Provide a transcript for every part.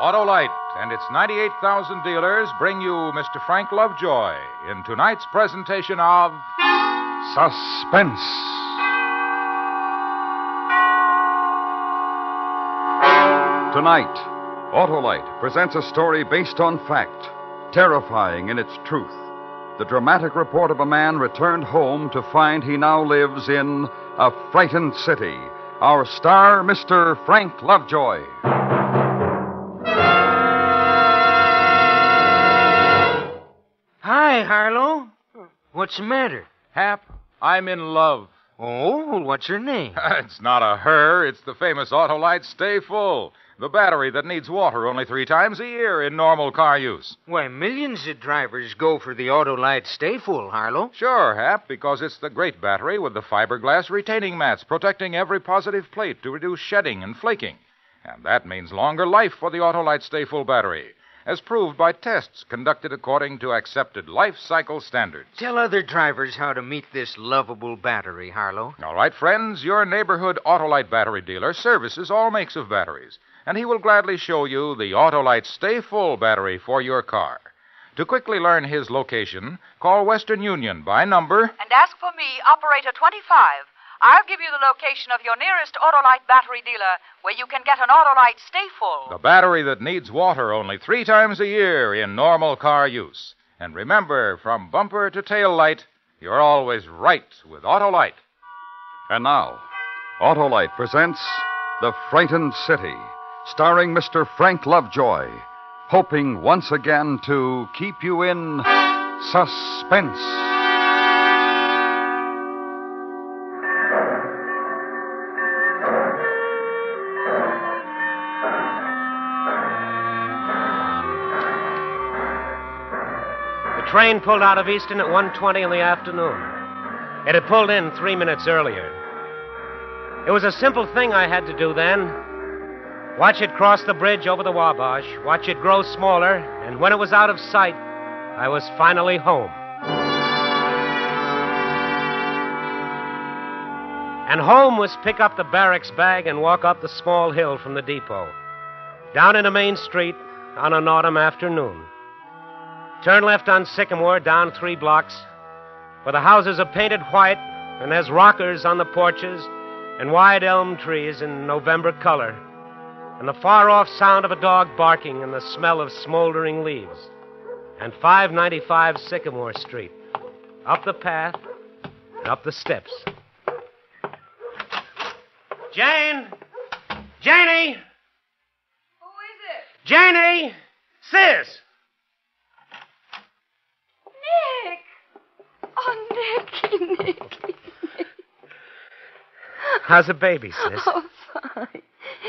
Autolite and its 98,000 dealers bring you Mr. Frank Lovejoy in tonight's presentation of Suspense. Tonight, Autolite presents a story based on fact, terrifying in its truth. The dramatic report of a man returned home to find he now lives in a frightened city. Our star, Mr. Frank Lovejoy. Hi, Harlow. What's the matter? Hap, I'm in love. Oh, what's your name? It's not a her. It's the famous Autolite Stay Full. The battery that needs water only 3 times a year in normal car use. Why, millions of drivers go for the Autolite Stay Full, Harlow. Sure, Hap, because it's the great battery with the fiberglass retaining mats protecting every positive plate to reduce shedding and flaking. And that means longer life for the Autolite Stay Full battery, as proved by tests conducted according to accepted life cycle standards. Tell other drivers how to meet this lovable battery, Harlow. All right, friends, your neighborhood Autolite battery dealer services all makes of batteries, and he will gladly show you the Autolite Stay Full battery for your car. To quickly learn his location, call Western Union by number... And ask for me, Operator 25. I'll give you the location of your nearest Autolite battery dealer where you can get an Autolite Stay Full. The battery that needs water only 3 times a year in normal car use. And remember, from bumper to tail light, you're always right with Autolite. And now, Autolite presents The Frightened City, starring Mr. Frank Lovejoy, hoping once again to keep you in suspense. The train pulled out of Easton at 1:20 in the afternoon. It had pulled in 3 minutes earlier. It was a simple thing I had to do then. Watch it cross the bridge over the Wabash, watch it grow smaller, and when it was out of sight, I was finally home. And home was pick up the barracks bag and walk up the small hill from the depot, down into Main Street on an autumn afternoon. Turn left on Sycamore, down 3 blocks, where the houses are painted white and there's rockers on the porches and wide elm trees in November color, and the far-off sound of a dog barking and the smell of smoldering leaves. And 595 Sycamore Street. Up the path and up the steps. Jane! Janie! Who is it? Janie! Sis! Nick! Oh, Nicky. How's the baby, sis? Oh, fine.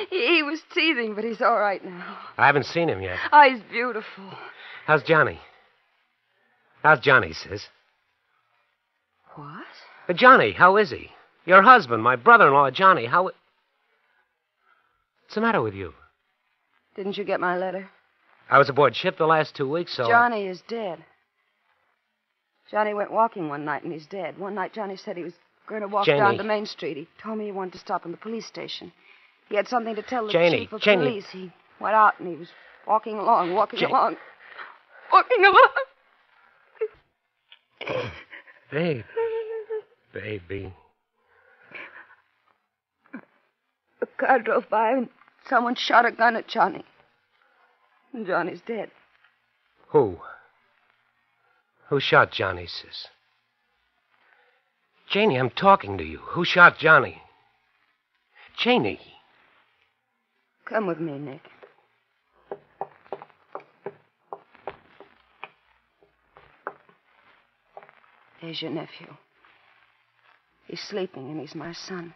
He was teething, but he's all right now. I haven't seen him yet. Oh, he's beautiful. How's Johnny? How's Johnny, sis? What? Johnny, how is he? Your husband, my brother-in-law, Johnny, how... What's the matter with you? Didn't you get my letter? I was aboard ship the last 2 weeks, so... Johnny is dead. Johnny went walking one night, and he's dead. One night, Johnny said he was going to walk down to Main Street. He told me he wanted to stop in the police station. He had something to tell the chief of police. He went out and he was walking along. Babe. Baby. A car drove by and someone shot a gun at Johnny. And Johnny's dead. Who? Who shot Johnny, sis? Janie, I'm talking to you. Who shot Johnny? Janie. Come with me, Nick. There's your nephew. He's sleeping, and he's my son.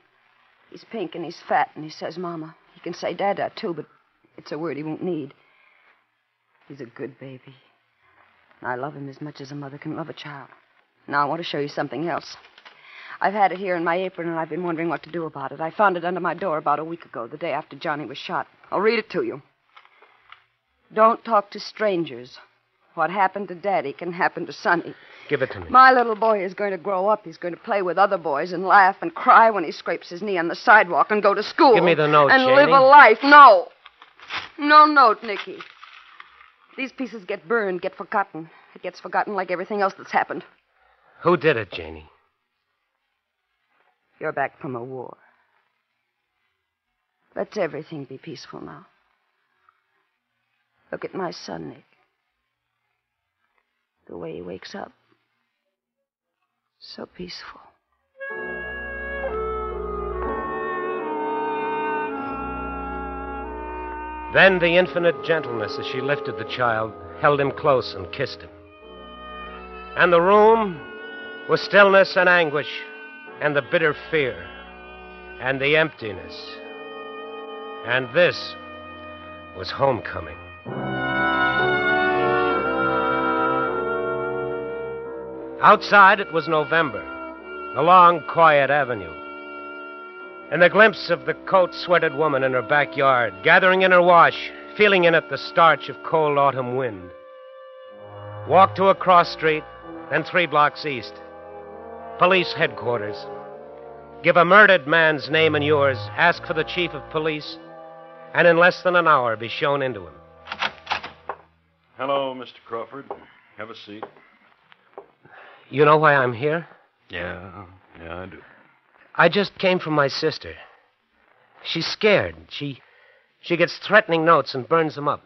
He's pink, and he's fat, and he says, Mama. He can say Dada, too, but it's a word he won't need. He's a good baby. I love him as much as a mother can love a child. Now, I want to show you something else. I've had it here in my apron, and I've been wondering what to do about it. I found it under my door about a week ago, the day after Johnny was shot. I'll read it to you. Don't talk to strangers. What happened to Daddy can happen to Sonny. Give it to me. My little boy is going to grow up. He's going to play with other boys and laugh and cry when he scrapes his knee on the sidewalk and go to school. Give me the note, Janie. And live a life. No. No note, Nicky. These pieces get burned, get forgotten. It gets forgotten like everything else that's happened. Who did it, Janie? You're back from a war. Let's everything be peaceful now. Look at my son, Nick. The way he wakes up. So peaceful. Then the infinite gentleness as she lifted the child, held him close and kissed him. And the room was stillness and anguish and the bitter fear and the emptiness. And this was homecoming. Outside, it was November, a long, quiet avenue. And the glimpse of the coat-sweated woman in her backyard, gathering in her wash, feeling in it the starch of cold autumn wind. Walked to a cross street, then 3 blocks east. Police headquarters. Give a murdered man's name and yours, ask for the chief of police, and in less than an hour be shown into him. Hello, Mr. Crawford. Have a seat. You know why I'm here? Yeah, I do. I just came from my sister. She's scared. She gets threatening notes and burns them up.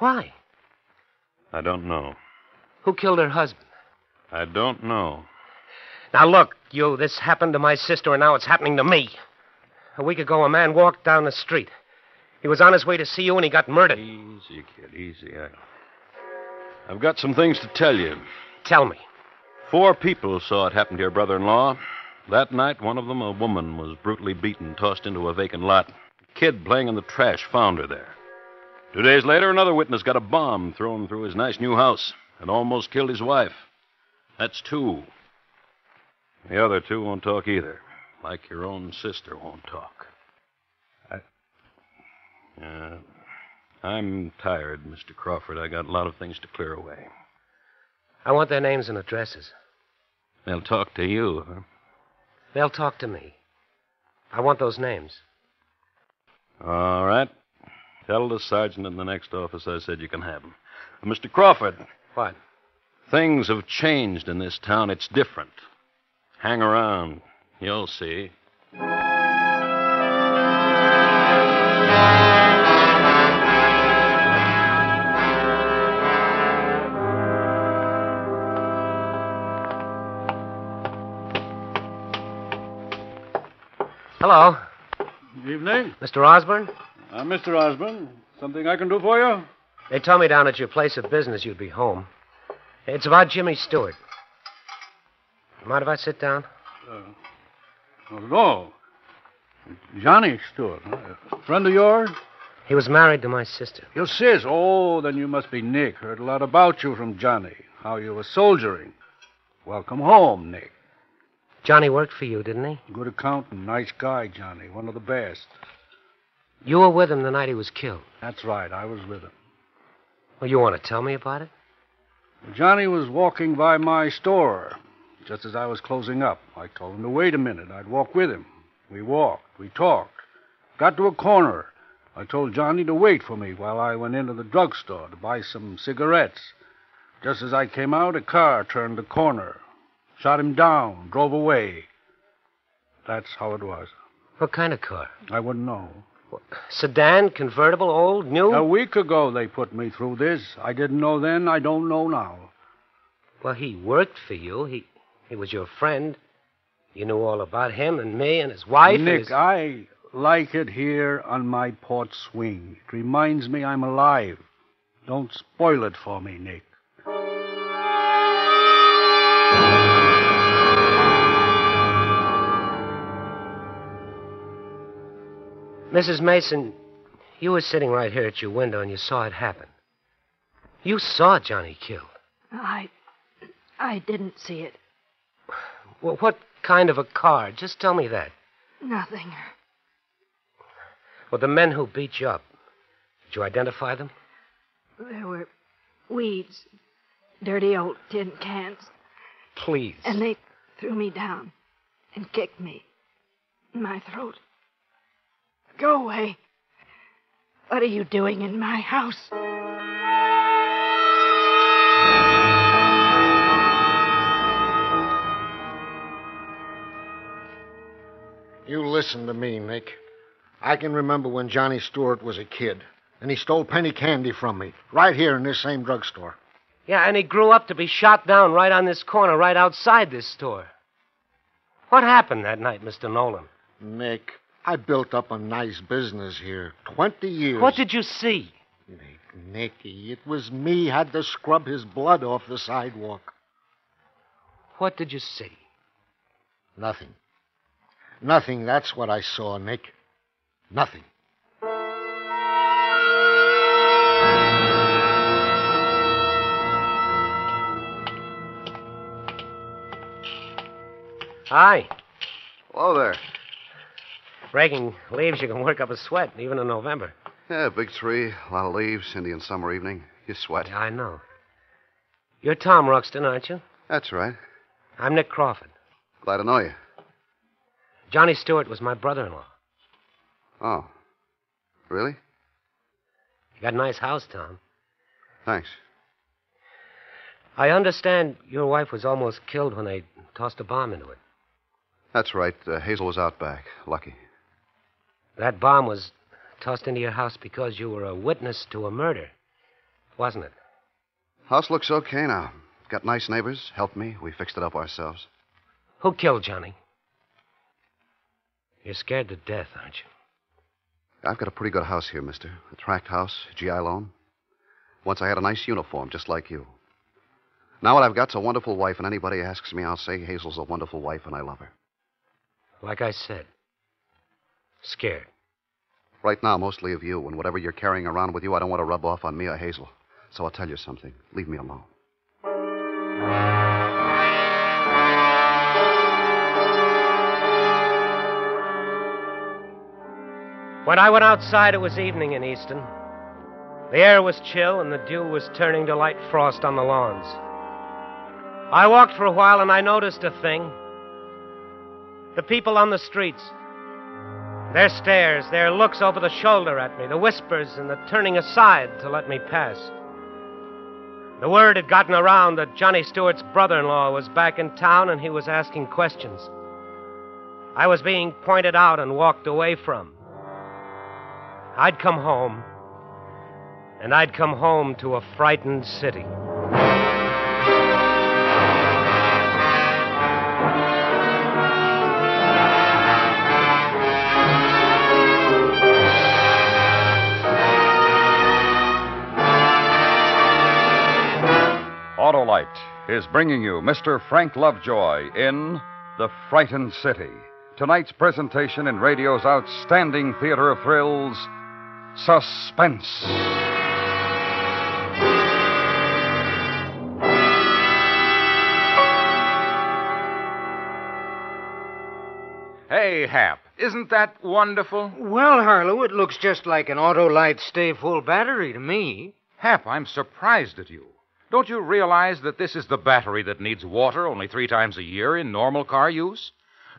Why? I don't know. Who killed her husband? I don't know. Now, look, you, this happened to my sister, and now it's happening to me. A week ago, a man walked down the street. He was on his way to see you, and he got murdered. Easy, kid, easy. I've got some things to tell you. Tell me. 4 people saw it happen to your brother-in-law. That night, one of them, a woman, was brutally beaten, tossed into a vacant lot. A kid playing in the trash found her there. 2 days later, another witness got a bomb thrown through his nice new house and almost killed his wife. That's 2. The other 2 won't talk either, like your own sister won't talk. I'm tired, Mr. Crawford. I got a lot of things to clear away. I want their names and addresses. They'll talk to you, huh? They'll talk to me. I want those names. All right. Tell the sergeant in the next office I said you can have them. Mr. Crawford. What? Things have changed in this town. It's different. Hang around. You'll see. Hello. Good evening. Mr. Osborne? Mr. Osborne, something I can do for you? They told me down at your place of business you'd be home. It's about Jimmy Stewart. Mind if I sit down? Not at all. Johnny Stewart, huh? A friend of yours? He was married to my sister. Your sis? Oh, then you must be Nick. Heard a lot about you from Johnny, how you were soldiering. Welcome home, Nick. Johnny worked for you, didn't he? Good accountant. Nice guy, Johnny. One of the best. You were with him the night he was killed. That's right. I was with him. Well, you want to tell me about it? Johnny was walking by my store just as I was closing up. I told him to wait a minute. I'd walk with him. We walked. We talked. Got to a corner. I told Johnny to wait for me while I went into the drugstore to buy some cigarettes. Just as I came out, a car turned the corner. Shot him down, drove away. That's how it was. What kind of car? I wouldn't know. What? Sedan, convertible, old, new? A week ago they put me through this. I didn't know then, I don't know now. Well, he worked for you. He was your friend. You knew all about him and me and his wife. Nick, I like it here on my port swing. It reminds me I'm alive. Don't spoil it for me, Nick. Mrs. Mason, you were sitting right here at your window and you saw it happen. You saw Johnny killed. I didn't see it. Well, what kind of a car? Just tell me that. Nothing. Well, the men who beat you up, did you identify them? There were weeds, dirty old tin cans. Please. And they threw me down and kicked me in my throat. Go away. What are you doing in my house? You listen to me, Nick. I can remember when Johnny Stewart was a kid, and he stole penny candy from me, right here in this same drugstore. Yeah, and he grew up to be shot down right on this corner, right outside this store. What happened that night, Mr. Nolan? Nick, I built up a nice business here. 20 years. What did you see? Nicky, it was me had to scrub his blood off the sidewalk. What did you see? Nothing. Nothing, that's what I saw, Nick. Nothing. Hi. Hello there. Raking leaves, you can work up a sweat, even in November. Yeah, big tree, a lot of leaves, Indian summer evening. You sweat. Yeah, I know. You're Tom Ruxton, aren't you? That's right. I'm Nick Crawford. Glad to know you. Johnny Stewart was my brother-in-law. Oh. Really? You got a nice house, Tom. Thanks. I understand your wife was almost killed when they tossed a bomb into it. That's right. Hazel was out back. Lucky. That bomb was tossed into your house because you were a witness to a murder, wasn't it? House looks okay now. Got nice neighbors, helped me. We fixed it up ourselves. Who killed Johnny? You're scared to death, aren't you? I've got a pretty good house here, mister. A tract house, GI loan. Once I had a nice uniform, just like you. Now what I've got's a wonderful wife, and anybody asks me, I'll say Hazel's a wonderful wife, and I love her. Like I said. Scared. Right now, mostly of you, and whatever you're carrying around with you, I don't want to rub off on me or Hazel. So I'll tell you something. Leave me alone. When I went outside, it was evening in Easton. The air was chill, and the dew was turning to light frost on the lawns. I walked for a while, and I noticed a thing. The people on the streets. Their stares, their looks over the shoulder at me, the whispers and the turning aside to let me pass. The word had gotten around that Johnny Stewart's brother-in-law was back in town and he was asking questions. I was being pointed out and walked away from. I'd come home, and I'd come home to a frightened city. Autolite is bringing you Mr. Frank Lovejoy in The Frightened City. Tonight's presentation in radio's outstanding theater of thrills, Suspense. Hey, Hap, isn't that wonderful? Well, Harlow, it looks just like an Autolite stay-full battery to me. Hap, I'm surprised at you. Don't you realize that this is the battery that needs water only 3 times a year in normal car use?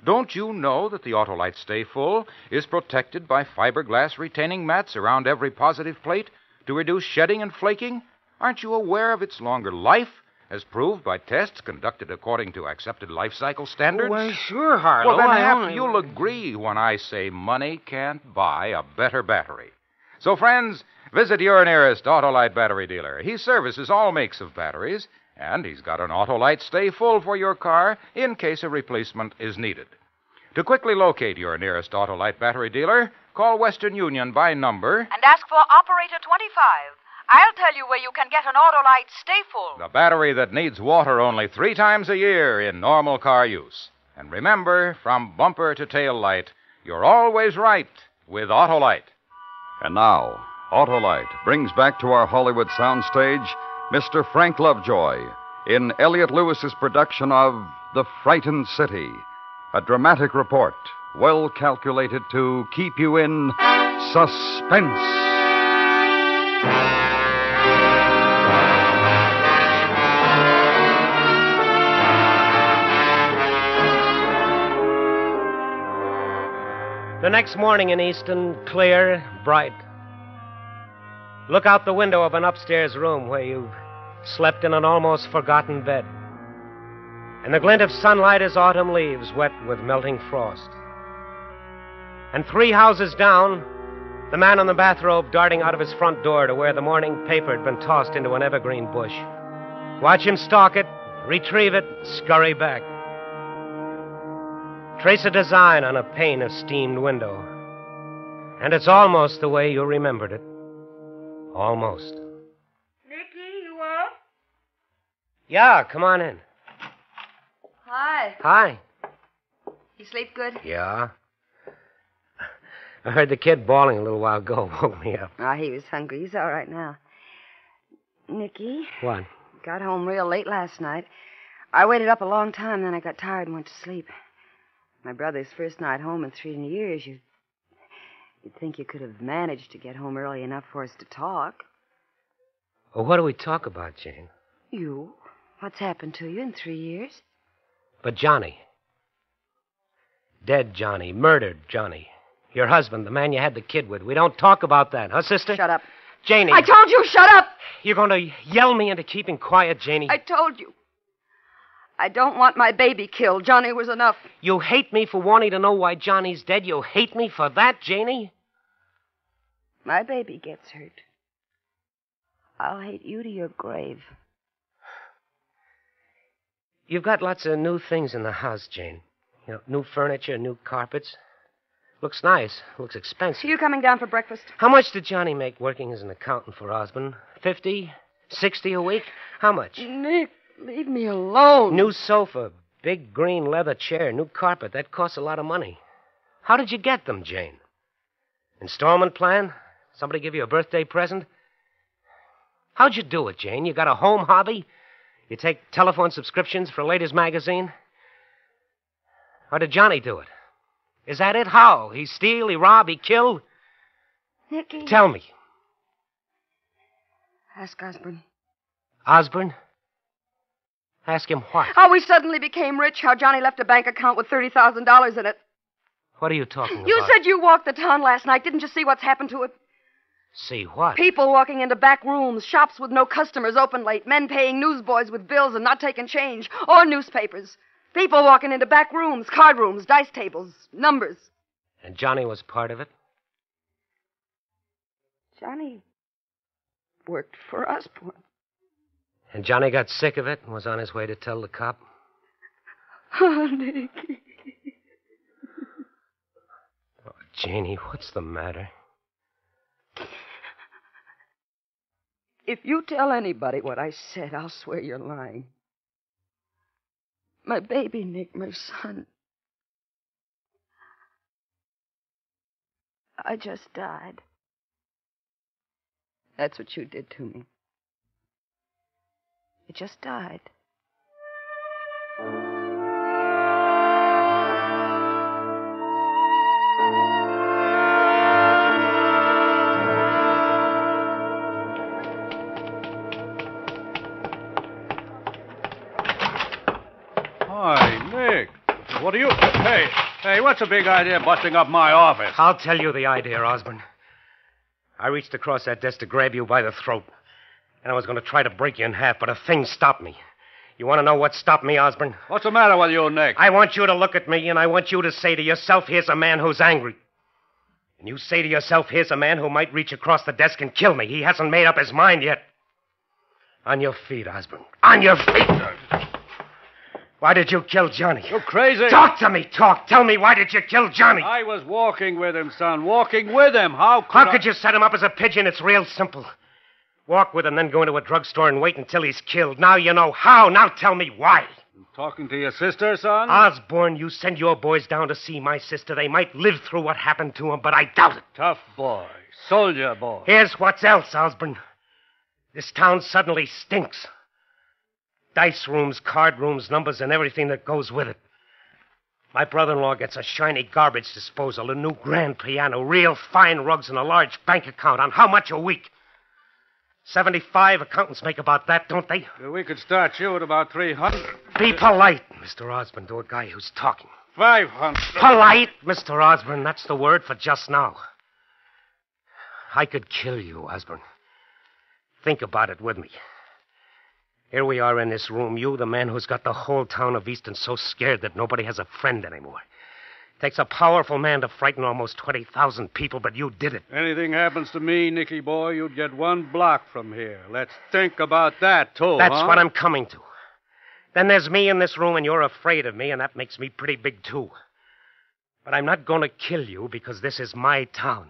Don't you know that the Autolite Stay Full is protected by fiberglass retaining mats around every positive plate to reduce shedding and flaking? Aren't you aware of its longer life, as proved by tests conducted according to accepted life cycle standards? Why, sure, Harlow. Well, then, you'll agree when I say money can't buy a better battery. So, friends, visit your nearest Autolite battery dealer. He services all makes of batteries, and he's got an Autolite Stay Full for your car in case a replacement is needed. To quickly locate your nearest Autolite battery dealer, call Western Union by number... and ask for Operator 25. I'll tell you where you can get an Autolite Stay Full. The battery that needs water only 3 times a year in normal car use. And remember, from bumper to tail light, you're always right with Autolite. And now, Autolite brings back to our Hollywood soundstage Mr. Frank Lovejoy in Elliot Lewis's production of The Frightened City, a dramatic report well calculated to keep you in suspense. The next morning in Easton, clear, bright. Look out the window of an upstairs room where you've slept in an almost forgotten bed. And the glint of sunlight as autumn leaves wet with melting frost. And three houses down, the man in the bathrobe darting out of his front door to where the morning paper had been tossed into an evergreen bush. Watch him stalk it, retrieve it, scurry back. Trace a design on a pane of steamed window. And it's almost the way you remembered it. Almost. Nicky, you up? Yeah, come on in. Hi. Hi. You sleep good? Yeah. I heard the kid bawling a little while ago. Woke me up. Oh, he was hungry. He's all right now. Nicky. What? Got home real late last night. I waited up a long time, then I got tired and went to sleep. My brother's first night home in 3 years. You'd think you could have managed to get home early enough for us to talk. Well, what do we talk about, Jane? You? What's happened to you in 3 years? But Johnny. Dead Johnny. Murdered Johnny. Your husband, the man you had the kid with. We don't talk about that, huh, sister? Shut up. Janie. I told you, shut up! You're going to yell me into keeping quiet, Janie. I told you. I don't want my baby killed. Johnny was enough. You hate me for wanting to know why Johnny's dead. You hate me for that, Janie? My baby gets hurt. I'll hate you to your grave. You've got lots of new things in the house, Jane. You know, new furniture, new carpets. Looks nice. Looks expensive. Are you coming down for breakfast? How much did Johnny make working as an accountant for Osborne? 50? 60 a week? How much? Nick, leave me alone. New sofa, big green leather chair, new carpet. That costs a lot of money. How did you get them, Jane? Installment plan? Somebody give you a birthday present? How'd you do it, Jane? You got a home hobby? You take telephone subscriptions for Ladies' Magazine? Or did Johnny do it? Is that it? How? He steal, he rob, he kill? Nicky. Tell me. Ask Osborne. Osborne? Ask him what? How we suddenly became rich, how Johnny left a bank account with $30,000 in it. What are you talking about? You said you walked the town last night. Didn't you see what's happened to it? See what? People walking into back rooms, shops with no customers open late, men paying newsboys with bills and not taking change, or newspapers. People walking into back rooms, card rooms, dice tables, numbers. And Johnny was part of it? Johnny worked for Osborne. And Johnny got sick of it and was on his way to tell the cop? Oh, Nicky. Oh, Janie, what's the matter? If you tell anybody what I said, I'll swear you're lying. My baby, Nick, my son. I just died. That's what you did to me. I just died. What do you... Hey, what's the big idea busting up my office? I'll tell you the idea, Osborne. I reached across that desk to grab you by the throat, and I was going to try to break you in half, but a thing stopped me. You want to know what stopped me, Osborne? What's the matter with you, Nick? I want you to look at me, and I want you to say to yourself, here's a man who's angry. And you say to yourself, here's a man who might reach across the desk and kill me. He hasn't made up his mind yet. On your feet, Osborne. On your feet! Why did you kill Johnny? You're crazy. Talk to me, talk. Tell me, why did you kill Johnny? I was walking with him, son. Walking with him. How could you set him up as a pigeon? It's real simple. Walk with him, then go into a drugstore and wait until he's killed. Now you know how. Now tell me why. I'm talking to your sister, son? Osborne, you send your boys down to see my sister. They might live through what happened to him, but I doubt it. Tough boy. Soldier boy. Here's what's else, Osborne. This town suddenly stinks. Dice rooms, card rooms, numbers, and everything that goes with it. My brother-in-law gets a shiny garbage disposal, a new grand piano, real fine rugs, and a large bank account. On how much a week? 75 accountants make about that, don't they? We could start you at about 300. Be polite, Mr. Osborne, to a guy who's talking. 500. Polite, Mr. Osborne. That's the word for just now. I could kill you, Osborne. Think about it with me. Here we are in this room, you, the man who's got the whole town of Easton so scared that nobody has a friend anymore. Takes a powerful man to frighten almost 20,000 people, but you did it. Anything happens to me, Nicky boy, you'd get one block from here. Let's think about that, too, That's what I'm coming to. Then there's me in this room, and you're afraid of me, and that makes me pretty big, too. But I'm not going to kill you because this is my town,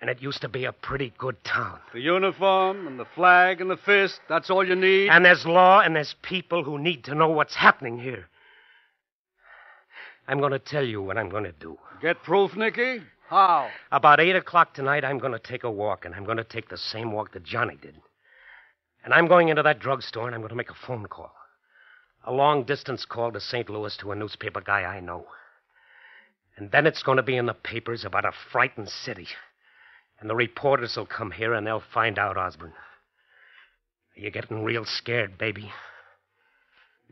and it used to be a pretty good town. The uniform and the flag and the fist, that's all you need? And there's law, and there's people who need to know what's happening here. I'm going to tell you what I'm going to do. Get proof, Nicky? How? About 8 o'clock tonight, I'm going to take a walk, and I'm going to take the same walk that Johnny did. And I'm going into that drugstore, and I'm going to make a phone call. A long-distance call to St. Louis to a newspaper guy I know. And then it's going to be in the papers about a frightened city. And the reporters will come here, and they'll find out, Osborne. You're getting real scared, baby.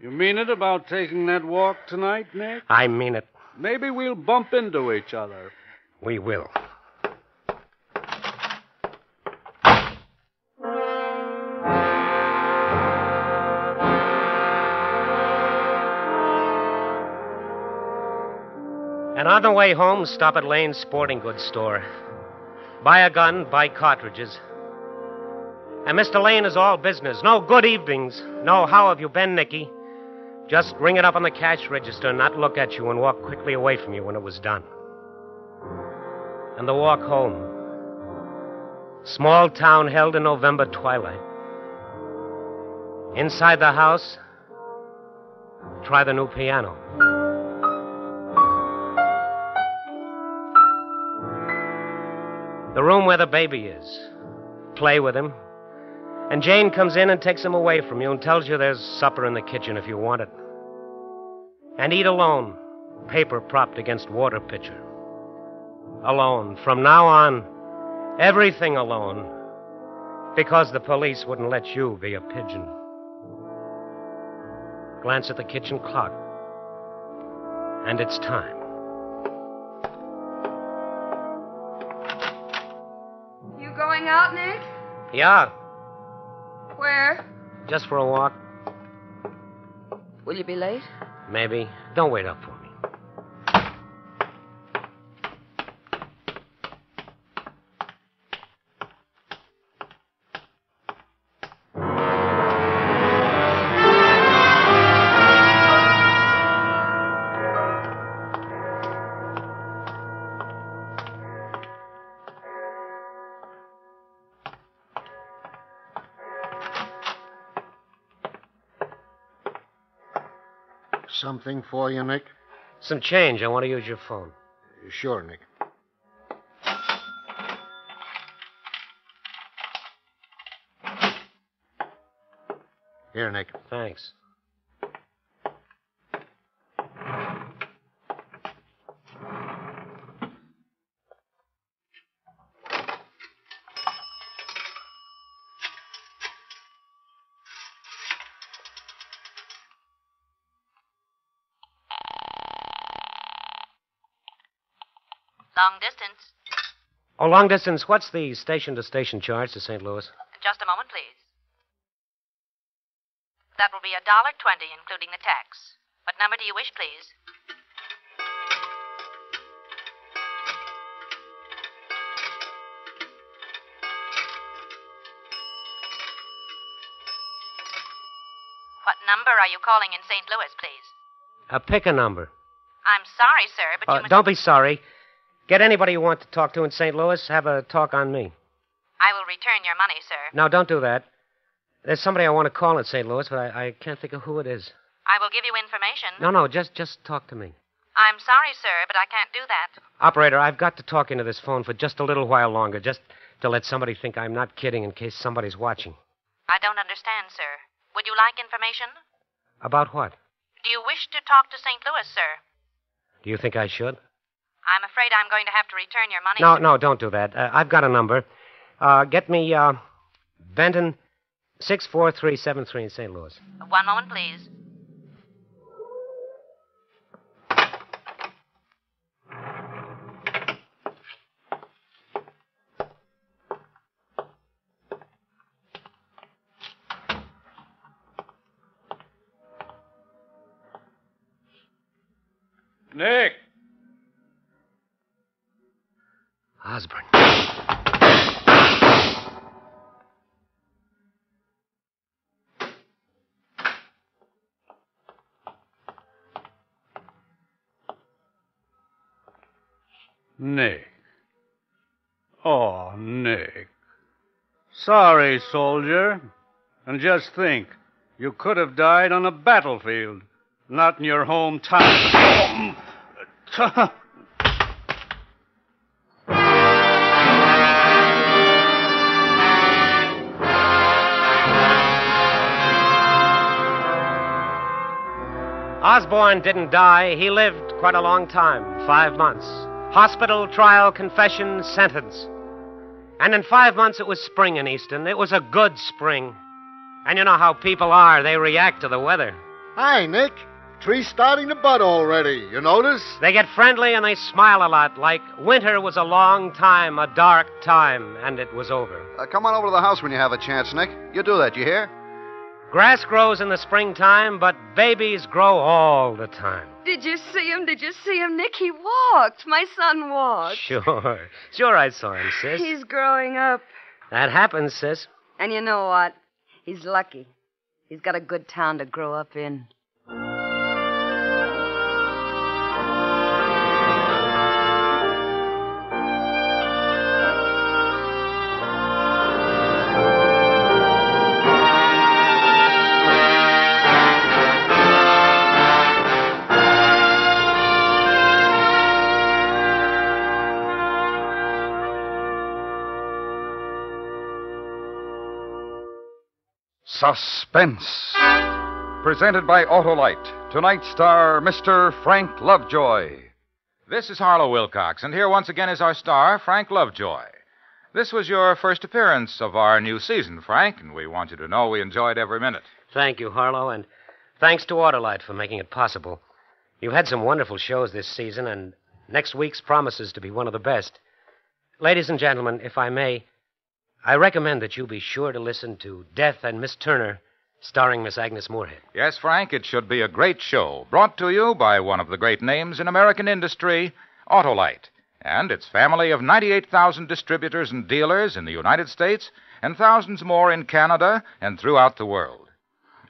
You mean it about taking that walk tonight, Nick? I mean it. Maybe we'll bump into each other. We will. And on the way home, stop at Lane's sporting goods store. Buy a gun, buy cartridges. And Mr. Lane is all business. No good evenings. No, how have you been, Nicky? Just ring it up on the cash register and not look at you and walk quickly away from you when it was done. And the walk home. Small town held in November twilight. Inside the house, try the new piano. The room where the baby is. Play with him. And Jane comes in and takes him away from you and tells you there's supper in the kitchen if you want it. And eat alone, paper propped against water pitcher. Alone. From now on, everything alone. Because the police wouldn't let you be a pigeon. Glance at the kitchen clock. And it's time. You going out, Nick? Yeah. Where? Just for a walk. Will you be late? Maybe. Don't wait up for me. Something for you, Nick? Some change. I want to use your phone. Sure, Nick. Here, Nick. Thanks. Long distance. Oh, long distance. What's the station-to-station charge to St. Louis? Just a moment, please. That will be $1.20, including the tax. What number do you wish, please? What number are you calling in St. Louis, please? Pick a number. I'm sorry, sir, but you must... Don't be sorry. Get anybody you want to talk to in St. Louis, have a talk on me. I will return your money, sir. No, don't do that. There's somebody I want to call in St. Louis, but I can't think of who it is. I will give you information. No, just talk to me. I'm sorry, sir, but I can't do that. Operator, I've got to talk into this phone for just a little while longer, just to let somebody think I'm not kidding in case somebody's watching. I don't understand, sir. Would you like information? About what? Do you wish to talk to St. Louis, sir? Do you think I should? I'm afraid I'm going to have to return your money. No, don't do that. I've got a number. Get me Benton 64373 in St. Louis. One moment, please. Nick! Osborne. Nick. Oh, Nick. Sorry, soldier. And just think, you could have died on a battlefield, not in your hometown. Osborne didn't die. He lived quite a long time, 5 months. Hospital, trial, confession, sentence. And in 5 months, it was spring in Easton. It was a good spring. And you know how people are. They react to the weather. Hi, Nick. Tree's starting to bud already. You notice? They get friendly and they smile a lot, like winter was a long time, a dark time, and it was over. Come on over to the house when you have a chance, Nick. You do that, you hear? Grass grows in the springtime, but babies grow all the time. Did you see him? Did you see him, Nick? He walked. My son walked. Sure. Sure I saw him, sis. He's growing up. That happens, sis. And you know what? He's lucky. He's got a good town to grow up in. Suspense. Presented by Autolite. Tonight's star, Mr. Frank Lovejoy. This is Harlow Wilcox, and here once again is our star, Frank Lovejoy. This was your first appearance of our new season, Frank, and we want you to know we enjoyed every minute. Thank you, Harlow, and thanks to Autolite for making it possible. You've had some wonderful shows this season, and next week's promises to be one of the best. Ladies and gentlemen, if I may, I recommend that you be sure to listen to Death and Miss Turner, starring Miss Agnes Moorehead. Yes, Frank, it should be a great show, brought to you by one of the great names in American industry, Autolite, and its family of 98,000 distributors and dealers in the United States, and thousands more in Canada and throughout the world.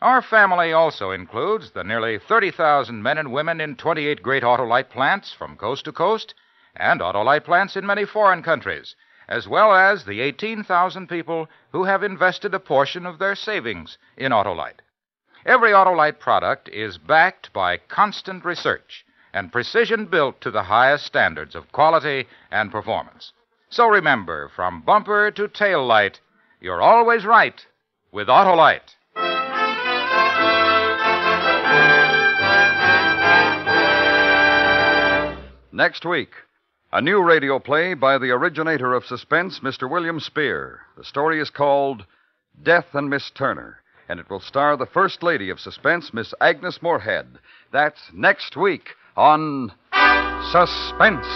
Our family also includes the nearly 30,000 men and women in 28 great Autolite plants from coast to coast, and Autolite plants in many foreign countries, as well as the 18,000 people who have invested a portion of their savings in Autolite. Every Autolite product is backed by constant research and precision built to the highest standards of quality and performance. So remember, from bumper to tail light, you're always right with Autolite. Next week, a new radio play by the originator of Suspense, Mr. William Speer. The story is called Death and Miss Turner, and it will star the First Lady of Suspense, Miss Agnes Moorehead. That's next week on Suspense.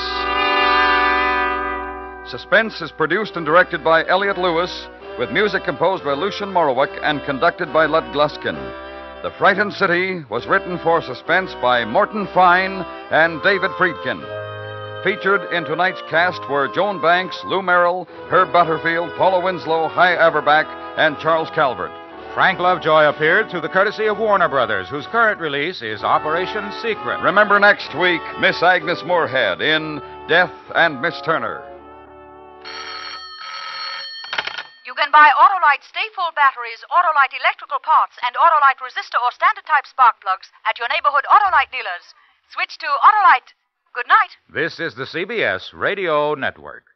Suspense is produced and directed by Elliot Lewis, with music composed by Lucian Morrowick and conducted by Lud Gluskin. The Frightened City was written for Suspense by Morton Fine and David Friedkin. Featured in tonight's cast were Joan Banks, Lou Merrill, Herb Butterfield, Paula Winslow, High Averback, and Charles Calvert. Frank Lovejoy appeared through the courtesy of Warner Brothers, whose current release is Operation Secret. Remember next week, Miss Agnes Moorehead in Death and Miss Turner. You can buy Autolite Stayful batteries, Autolite electrical parts, and Autolite resistor or standard type spark plugs at your neighborhood Autolite dealers. Switch to Autolite. Good night. This is the CBS Radio Network.